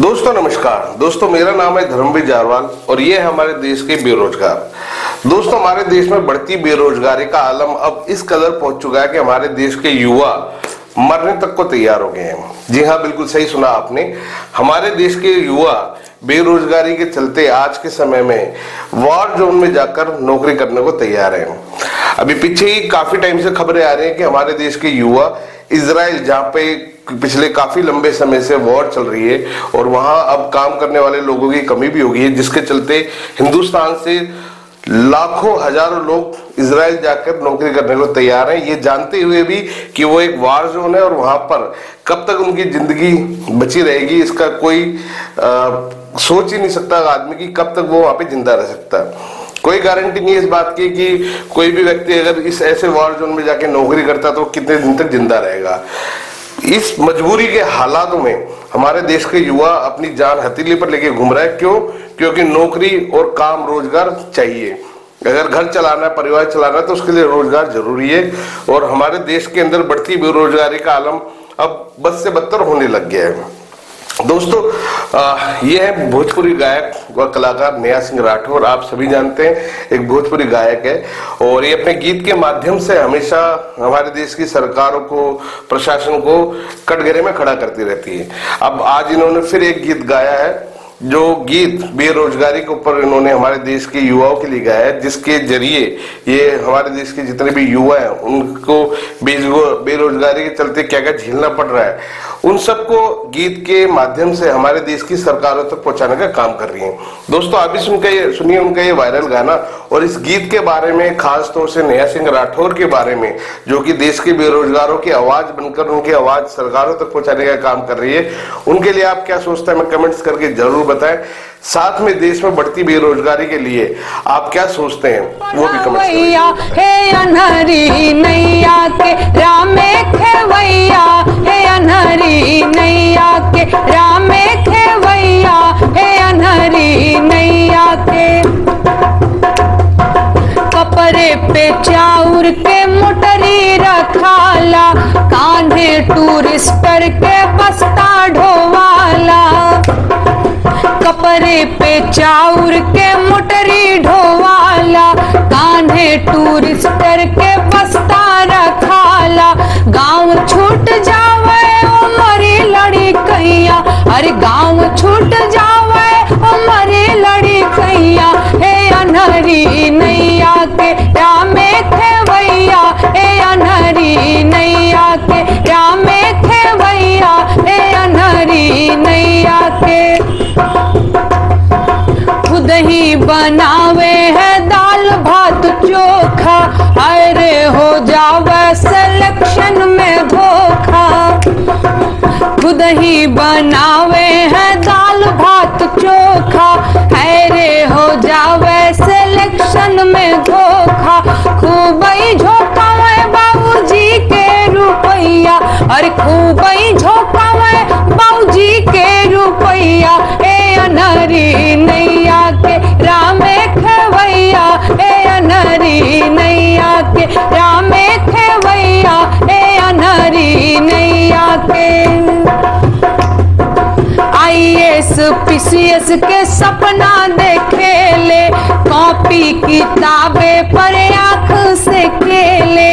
दोस्तों नमस्कार। दोस्तों मेरा नाम है धर्मवीर जारवाल और ये है हमारे देश के बेरोजगार। दोस्तों हमारे देश में बढ़ती बेरोजगारी का आलम अब इस कदर पहुंच चुका है कि हमारे देश के युवा मरने तक को तैयार हो गए हैं। जी हाँ, बिल्कुल सही सुना आपने। हमारे देश के युवा बेरोजगारी के चलते आज के समय में वॉर जोन में जाकर नौकरी करने को तैयार हैं। अभी पीछे ही काफी टाइम से खबरें आ रही हैं कि हमारे देश के युवा इजराइल, जहाँ पे पिछले काफी लंबे समय से वॉर चल रही है और वहां अब काम करने वाले लोगों की कमी भी हो गई है, जिसके चलते हिंदुस्तान से लाखों हजारों लोग इजराइल जाकर नौकरी करने को तैयार हैं, ये जानते हुए भी कि वो एक वॉर जोन है और वहां पर कब तक उनकी जिंदगी बची रहेगी इसका कोई सोच ही नहीं सकता आदमी की कब तक वो वहां पे जिंदा रह सकता है। कोई गारंटी नहीं है इस बात की कि कोई भी व्यक्ति अगर इस ऐसे वॉर जोन में जाके नौकरी करता तो कितने दिन तक जिंदा रहेगा। इस मजबूरी के हालातों में हमारे देश के युवा अपनी जान हथेली पर लेके घूम रहे हैं। क्यों? क्योंकि नौकरी और काम रोजगार चाहिए। अगर घर चलाना है, परिवार चलाना है, तो उसके लिए रोजगार जरूरी है और हमारे देश के अंदर बढ़ती बेरोजगारी का आलम अब बद से बदतर होने लग गया है। दोस्तों यह है भोजपुरी गायक व कलाकार नेहा सिंह राठौर। आप सभी जानते हैं, एक भोजपुरी गायक है और ये अपने गीत के माध्यम से हमेशा हमारे देश की सरकारों को, प्रशासन को कटघरे में खड़ा करती रहती है। अब आज इन्होंने फिर एक गीत गाया है, जो गीत बेरोजगारी के ऊपर इन्होंने हमारे देश के युवाओं के लिए गाया है, जिसके जरिए ये हमारे देश के जितने भी युवा हैं उनको बेरोजगारी के चलते क्या क्या झेलना पड़ रहा है उन सबको गीत के माध्यम से हमारे देश की सरकारों तक पहुंचाने का काम कर रही हैं। दोस्तों आप भी सुनिए उनका ये वायरल गाना और इस गीत के बारे में, खास तौर से नेहा सिंह राठौर के बारे में, जो कि देश के बेरोजगारों की आवाज बनकर उनकी आवाज सरकारों तक पहुंचाने का काम कर रही है। उनके लिए आप क्या सोचते हैं, हमें कमेंट्स करके जरूर बताएं। साथ में देश में बढ़ती बेरोजगारी के लिए आप क्या सोचते हैं वो भी कमेंट्स कपड़े पे चाउर के मोटरी रखाला, कांधे टूरिस्ट पर के बस्ता ढोवाला, कपड़े पे चाउर के मोटरी ढोवाला, कांधे टूरिस्टर के बस्ता रखाला, गांव छूट जावे ओ मरी लड़कैया, अरे गांव छूट जावे ओ मरी लड़कैया, हे अनहरी नैया के रामे थे भैया, हे अनहरी नैया के रामे थे भैया, हे अनहरी नैया के। खुद ही बनावे है दाल भात चोखा, अरे हो जावे सिलेक्शन में धोखा, खुद ही बनावे है दाल भात चोखा, अरे हो जावे सिलेक्शन में धोखा, खूबई झोंकावे बाबूजी के रुपैया, अरे खूबई झोंकावे बाबूजी के रुपैया, अनहरी नैया के रामे खेवैया, ए अनहरी नैया के रामे खेवैया, ए अनहरी नैया के। IAS PCS के सपना देखे ले, कॉपी किताबें पर आंख से खेले,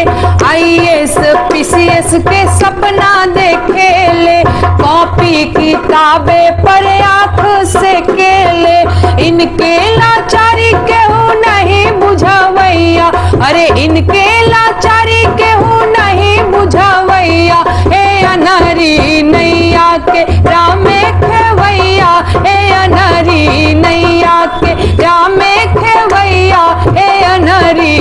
IAS PCS के सपना देखे ले, कॉपी किताबें पर आंख से खेले, इनके लाचारी केहू नहीं बुझावैया, अरे इनके लाचारी केहू नहीं बुझावैया, हे अनहरी नैया के रामे खेवैया, हे अनहरी नैया के रामे खेवैया, हे अनहरी